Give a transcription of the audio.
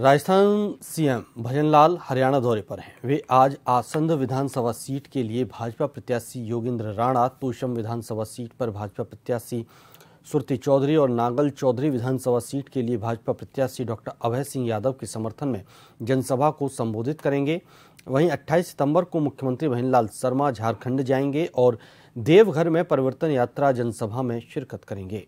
Rajasthan CM Bhajanlal Haryana दौरे पर हैं। वे आज आसंद विधानसभा सीट के लिए भाजपा प्रत्याशी योगेंद्र राणा, तोशम विधानसभा सीट पर भाजपा प्रत्याशी श्रुति चौधरी और नागल चौधरी विधानसभा सीट के लिए भाजपा प्रत्याशी डॉक्टर अभय सिंह यादव के समर्थन में जनसभा को संबोधित करेंगे। वहीं 28 सितंबर को मुख्यमंत्री भजनलाल शर्मा झारखंड जाएंगे और देवघर में परिवर्तन यात्रा जनसभा में शिरकत करेंगे।